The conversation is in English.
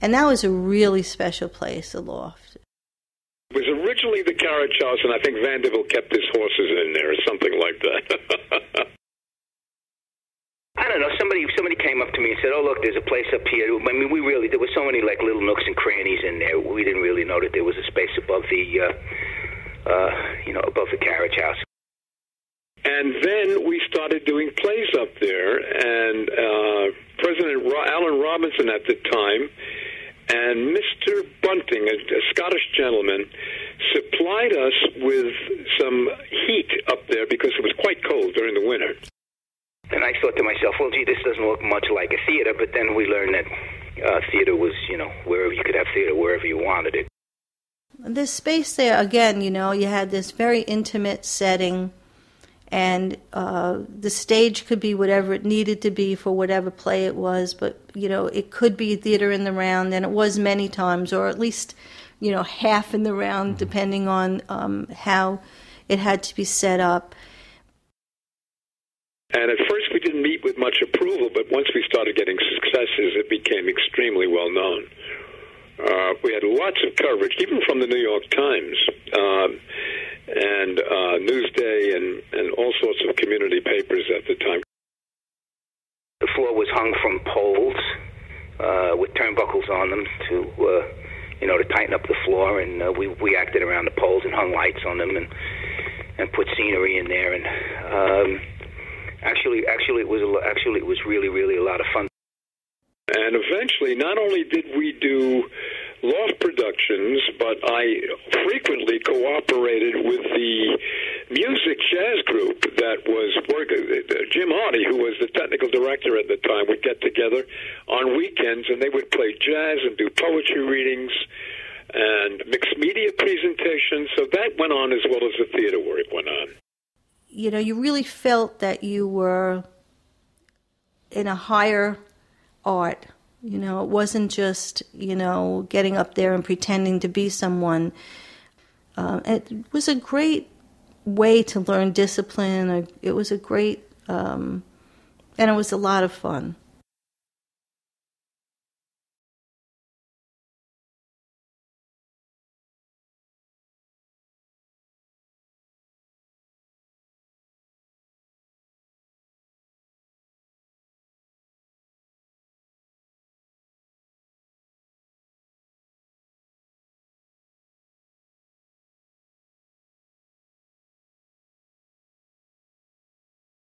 And that was a really special place, the Loft. It was originally the carriage house, and I think Vanderbilt kept his horses in there or something like that. I don't know, somebody came up to me and said, oh, look, there's a place up here. I mean, there were so many, like, little nooks and crannies in there. We didn't really know that there was a space above the, above the carriage house. And then we started doing plays up there, and President Ro Alan Robinson at the time and Mr. Bunting, a Scottish gentleman, supplied us with some heat up there because it was quite cold during the winter. And I thought to myself, well, gee, this doesn't look much like a theater, but then we learned that theater was, wherever you could have theater, wherever you wanted it. This space there, again, you had this very intimate setting, and the stage could be whatever it needed to be for whatever play it was, but, it could be theater in the round, and it was many times, or at least, half in the round, depending on how it had to be set up. And at first we didn't meet with much approval, but once we started getting successes, it became extremely well known. We had lots of coverage, even from the New York Times, and Newsday, and all sorts of community papers at the time. The floor was hung from poles with turnbuckles on them to, to tighten up the floor, and we acted around the poles and hung lights on them and put scenery in there, and... Actually, it was really, really a lot of fun. And eventually, not only did we do Loft Productions, but I frequently cooperated with the music jazz group that was working. Jim Hardy, who was the technical director at the time, would get together on weekends, and they would play jazz and do poetry readings and mixed media presentations. So that went on as well as the theater work went on. You really felt that you were in a higher art. It wasn't just, getting up there and pretending to be someone. It was a great way to learn discipline. It was a great, and it was a lot of fun.